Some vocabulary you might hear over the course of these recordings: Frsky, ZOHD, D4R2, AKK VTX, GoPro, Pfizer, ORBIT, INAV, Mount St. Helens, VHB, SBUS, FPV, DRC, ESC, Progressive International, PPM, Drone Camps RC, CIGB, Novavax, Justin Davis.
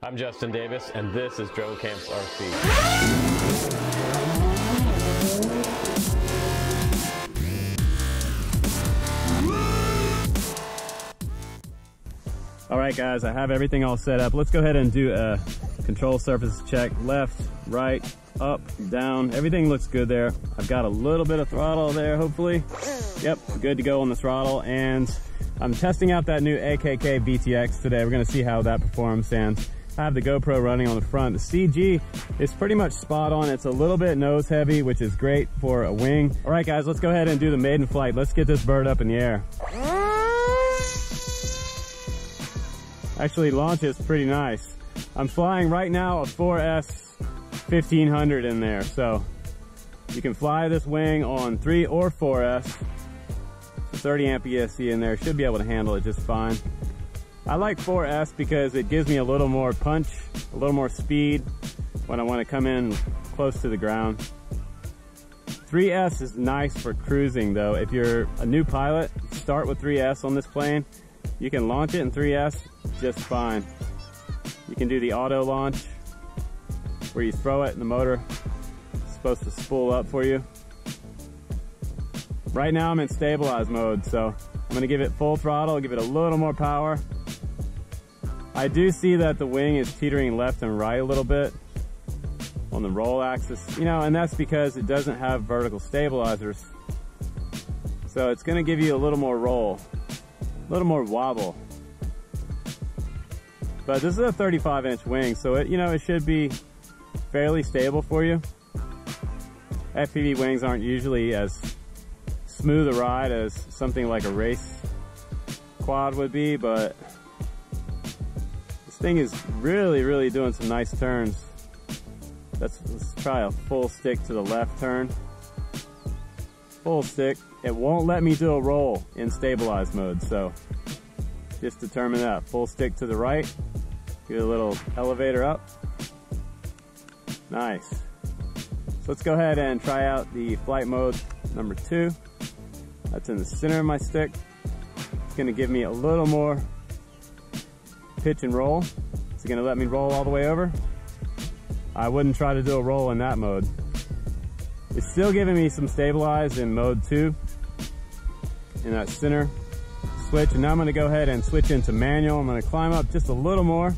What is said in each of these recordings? I'm Justin Davis, and this is Drone Camps RC. All right, guys, I have everything all set up. Let's go ahead and do a control surface check. Left, right, up, down. Everything looks good there. I've got a little bit of throttle there, hopefully. Yep, good to go on the throttle. And I'm testing out that new AKK VTX today. We're gonna see how that performs, and I have the GoPro running on the front. The CG is pretty much spot on. It's a little bit nose heavy, which is great for a wing. All right, guys, let's go ahead and do the maiden flight. Let's get this bird up in the air. Actually, launch is pretty nice. I'm flying right now a 4S 1500 in there. So you can fly this wing on 3 or 4S. 30 amp ESC in there, should be able to handle it just fine. I like 4S because it gives me a little more punch, a little more speed when I want to come in close to the ground. 3S is nice for cruising though. If you're a new pilot, start with 3S on this plane. You can launch it in 3S just fine. You can do the auto launch where you throw it and the motor is supposed to spool up for you. Right now I'm in stabilize mode, so I'm gonna give it full throttle, give it a little more power. I do see that the wing is teetering left and right a little bit on the roll axis, you know, and that's because it doesn't have vertical stabilizers. So it's gonna give you a little more roll, a little more wobble. But this is a 35-inch wing, so it, you know, it should be fairly stable for you. FPV wings aren't usually as smooth a ride as something like a race quad would be, but this thing is really doing some nice turns. Let's try a full stick to the left turn. Full stick. It won't let me do a roll in stabilized mode, so just determine that. Full stick to the right. Get a little elevator up. Nice. So let's go ahead and try out the flight mode number 2. That's in the center of my stick. It's gonna give me a little more pitch and roll. It's gonna let me roll all the way over. I wouldn't try to do a roll in that mode. It's still giving me some stabilize in mode 2 in that center switch. And now I'm gonna go ahead and switch into manual. I'm gonna climb up just a little more,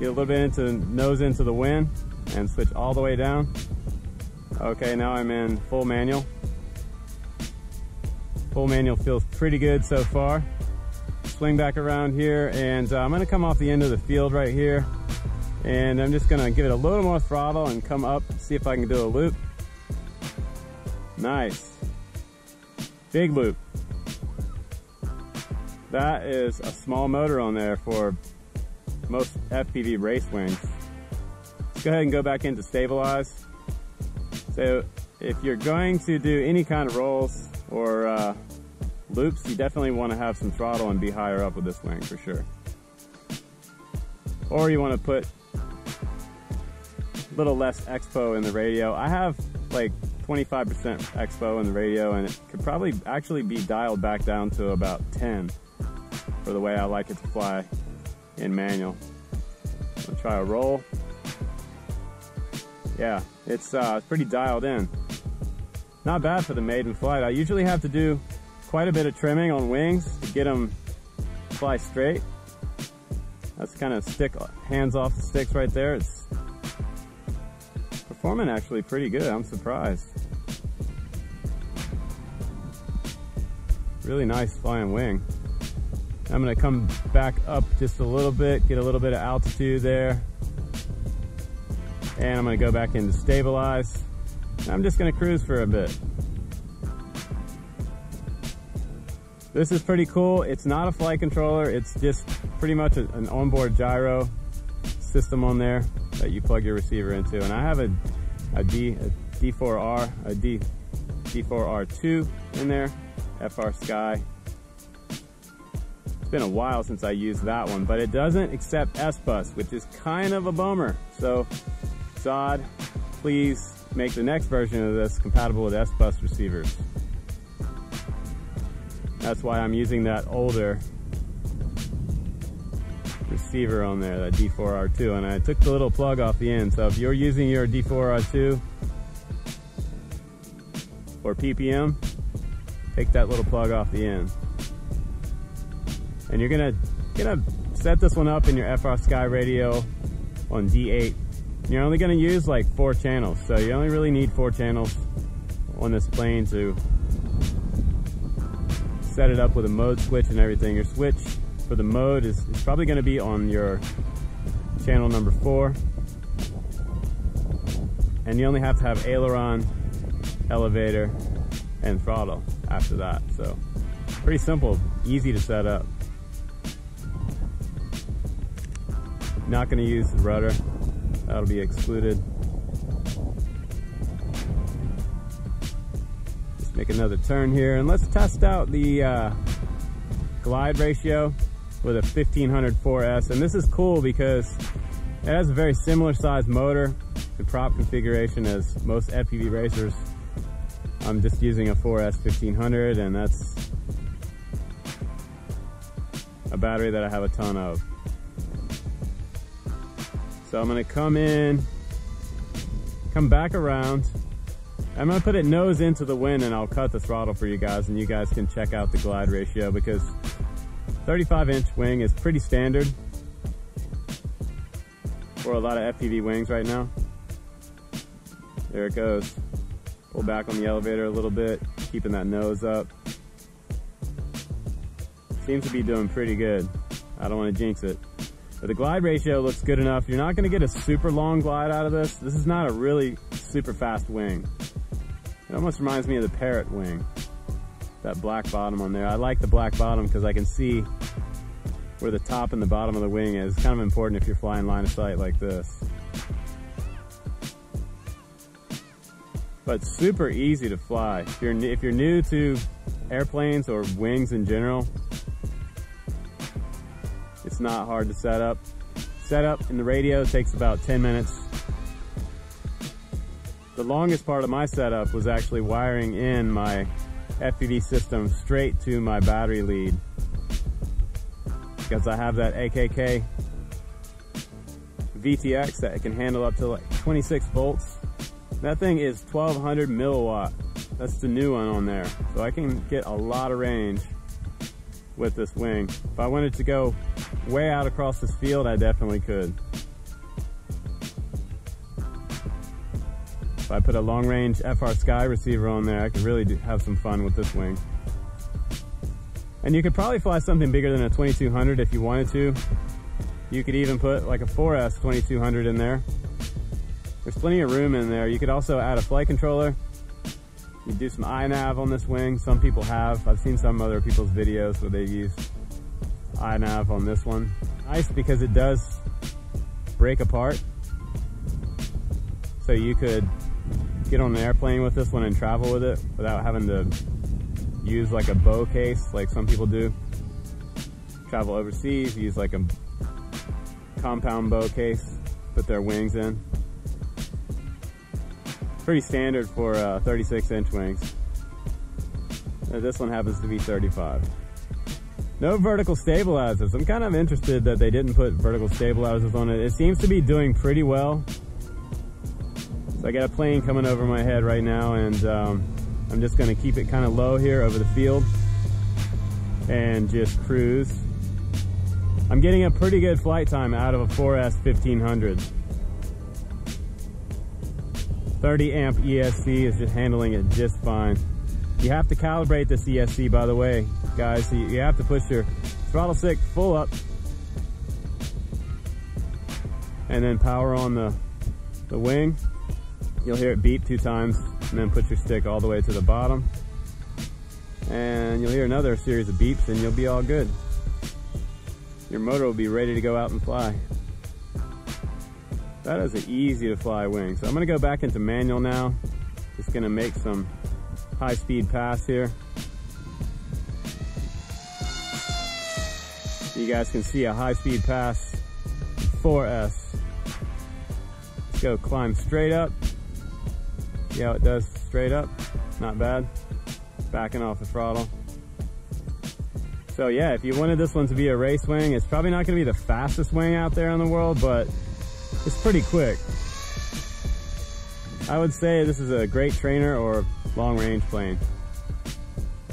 get a little bit into nose into the wind, and switch all the way down. Okay, now I'm in full manual. Full manual feels pretty good so far. Swing back around here, and I'm gonna come off the end of the field right here, and I'm just gonna give it a little more throttle and come up, see if I can do a loop. Nice. Big loop. That is a small motor on there for most FPV race wings. Let's go ahead and go back into stabilize. So if you're going to do any kind of rolls or loops, you definitely want to have some throttle and be higher up with this wing for sure. Or you want to put a little less expo in the radio. I have like 25% expo in the radio, and it could probably actually be dialed back down to about 10 for the way I like it to fly in manual. I'll try a roll. Yeah, it's pretty dialed in. Not bad for the maiden flight. I usually have to do quite a bit of trimming on wings to get them to fly straight. That's kind of stick, hands off the sticks right there. It's performing actually pretty good. I'm surprised. Really nice flying wing. I'm gonna come back up just a little bit, get a little bit of altitude there. And I'm gonna go back into stabilize. I'm just gonna cruise for a bit. This is pretty cool. It's not a flight controller. It's just pretty much an onboard gyro system on there that you plug your receiver into. And I have a D4R2 in there, Frsky. It's been a while since I used that one, but it doesn't accept SBUS, which is kind of a bummer. So ZOHD, please make the next version of this compatible with SBUS receivers. That's why I'm using that older receiver on there, that D4R2, and I took the little plug off the end. So if you're using your D4R2 or PPM, take that little plug off the end. And you're gonna set this one up in your Frsky radio on D8. You're only gonna use like 4 channels, so you only really need 4 channels on this plane to set it up with a mode switch and everything. Your switch for the mode is probably gonna be on your channel number 4. And you only have to have aileron, elevator, and throttle after that. So pretty simple, easy to set up. Not going to use the rudder, that'll be excluded. Just make another turn here, and let's test out the glide ratio with a 1500 4S. And this is cool because it has a very similar size motor and prop configuration as most FPV racers. I'm just using a 4S 1500, and that's a battery that I have a ton of. So I'm gonna come in, come back around. I'm gonna put it nose into the wind, and I'll cut the throttle for you guys, and you guys can check out the glide ratio, because 35-inch wing is pretty standard for a lot of FPV wings right now. There it goes. Pull back on the elevator a little bit, keeping that nose up. Seems to be doing pretty good. I don't wanna jinx it. But the glide ratio looks good enough. You're not gonna get a super long glide out of this. This is not a really super fast wing. It almost reminds me of the Parrot wing. That black bottom on there. I like the black bottom because I can see where the top and the bottom of the wing is. It's kind of important if you're flying line of sight like this. But super easy to fly. If you're new to airplanes or wings in general, it's not hard to set up. Setup in the radio takes about 10 minutes. The longest part of my setup was actually wiring in my FPV system straight to my battery lead, because I have that AKK VTX that can handle up to like 26 volts. That thing is 1200 milliwatt. That's the new one on there. So I can get a lot of range with this wing. If I wanted to go way out across this field, I definitely could. If I put a long range Frsky receiver on there, I could really have some fun with this wing. And you could probably fly something bigger than a 2200 if you wanted to. You could even put like a 4S 2200 in there. There's plenty of room in there. You could also add a flight controller. You do some INAV on this wing. Some people have. I've seen some other people's videos where they use INAV on this one. Nice, because it does break apart. So you could get on an airplane with this one and travel with it without having to use like a bow case like some people do. Travel overseas, use like a compound bow case, put their wings in. Pretty standard for 36-inch wings. Now, this one happens to be 35. No vertical stabilizers. I'm kind of interested that they didn't put vertical stabilizers on it. It seems to be doing pretty well. So I got a plane coming over my head right now, and I'm just gonna keep it kind of low here over the field and just cruise. I'm getting a pretty good flight time out of a 4S 1500. 30 amp ESC is just handling it just fine. You have to calibrate this ESC, by the way, guys. So you have to push your throttle stick full up and then power on the wing. You'll hear it beep 2 times, and then put your stick all the way to the bottom. And you'll hear another series of beeps, and you'll be all good. Your motor will be ready to go out and fly. That is an easy to fly wing. So I'm gonna go back into manual now. Just gonna make some high speed pass here. You guys can see a high speed pass, 4S. Let's go climb straight up. See how it does straight up? Not bad. Backing off the throttle. So yeah, if you wanted this one to be a race wing, it's probably not going to be the fastest wing out there in the world, but it's pretty quick. I would say this is a great trainer or long-range plane,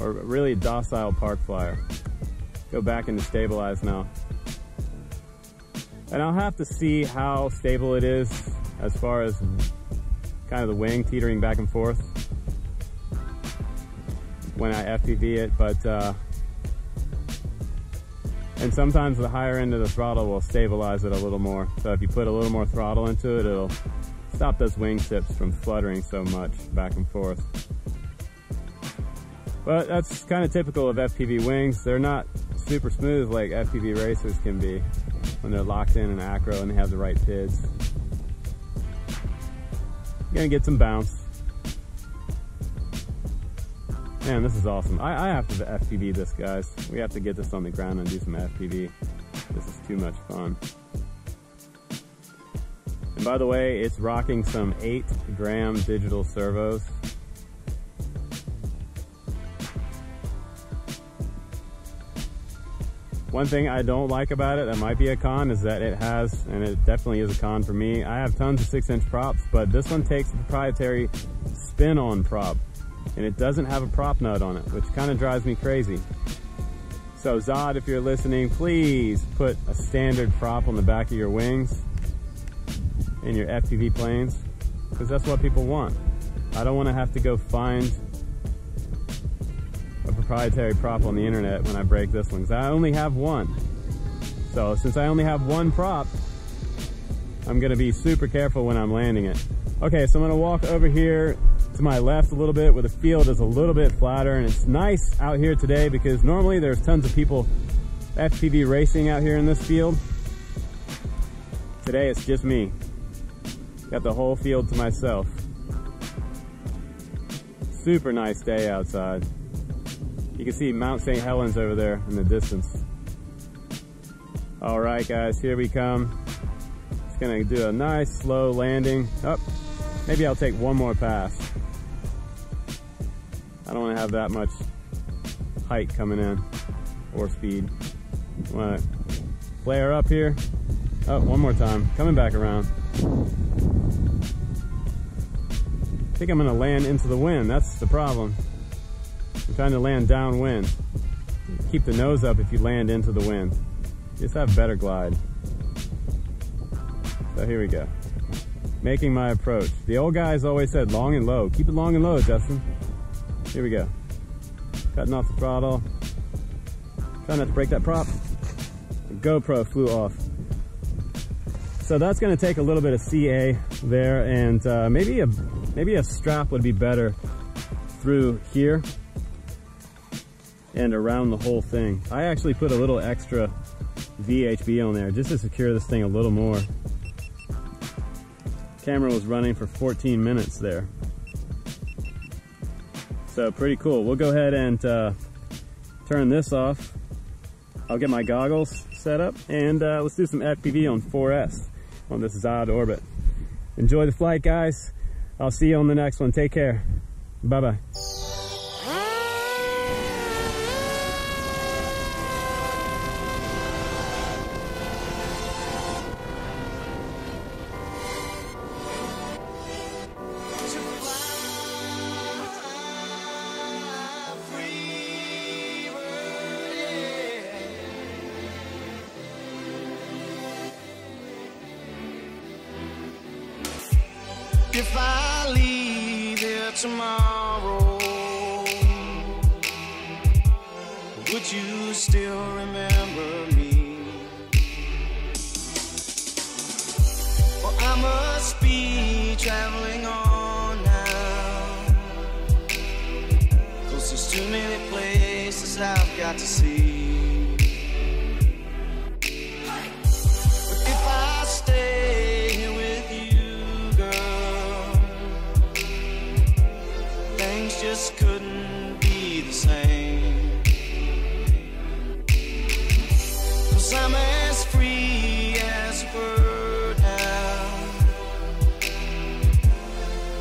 or really docile park flyer. Go back into stabilize now. And I'll have to see how stable it is as far as kind of the wing teetering back and forth when I FPV it, but and sometimes the higher end of the throttle will stabilize it a little more. So if you put a little more throttle into it, it'll stop those wing tips from fluttering so much back and forth. But that's kind of typical of FPV wings. They're not super smooth like FPV racers can be when they're locked in an acro and they have the right PIDs. You're gonna get some bounce. Man, this is awesome. I have to FPV this, guys. We have to get this on the ground and do some FPV. This is too much fun. And by the way, it's rocking some 8 gram digital servos. One thing I don't like about it, that might be a con, is that it has, and it definitely is a con for me, I have tons of 6-inch props, but this one takes a proprietary spin-on prop, and it doesn't have a prop nut on it, which kind of drives me crazy. So ZOHD, if you're listening, please put a standard prop on the back of your wings in your FPV planes, because that's what people want. I don't want to have to go find a proprietary prop on the internet when I break this one, because I only have one. So since I only have one prop, I'm gonna be super careful when I'm landing it. Okay, so I'm gonna walk over here to my left a little bit where the field is a little bit flatter, and it's nice out here today because normally there's tons of people FPV racing out here in this field. Today it's just me. Got the whole field to myself. Super nice day outside. You can see Mount St. Helens over there in the distance. All right, guys, here we come. Just gonna do a nice slow landing. Oh, maybe I'll take one more pass. I don't wanna have that much height coming in or speed. Wanna flare up here. Oh, one more time, coming back around. I think I'm gonna land into the wind, that's the problem. I'm trying to land downwind. Keep the nose up if you land into the wind. Just have better glide. So here we go. Making my approach. The old guys always said long and low. Keep it long and low, Justin. Here we go. Cutting off the throttle. Trying not to break that prop. The GoPro flew off. So that's gonna take a little bit of CA there, and maybe a strap would be better through here and around the whole thing. I actually put a little extra VHB on there just to secure this thing a little more. Camera was running for 14 minutes there. So pretty cool. We'll go ahead and turn this off. I'll get my goggles set up and let's do some FPV on 4S on this ZOHD orbit. Enjoy the flight, guys. I'll see you on the next one. Take care. Bye-bye. If I leave here tomorrow, would you still remember me? Or I must be traveling on now, 'cause there's too many places I've got to see. But if I stay just couldn't be the same, 'cause I'm as free as a bird now,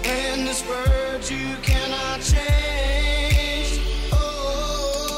and this bird you cannot change. Oh,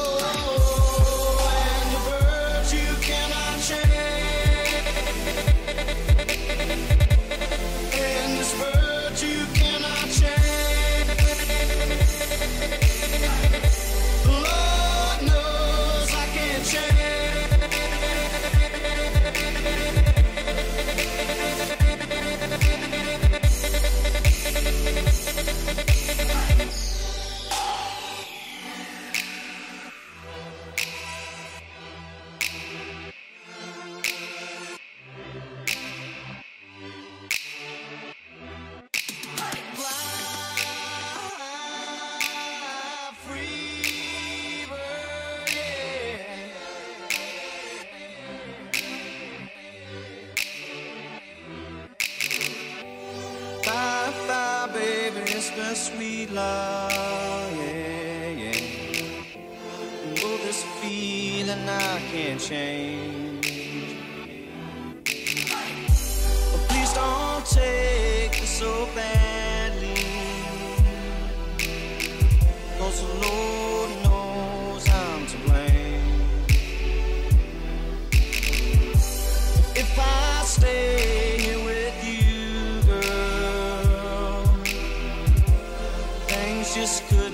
the sweet love, yeah, yeah. Oh, this feeling I can't change. But please don't take this so badly, 'cause the Lord knows I'm to blame. If I stay here with you, girl, things just could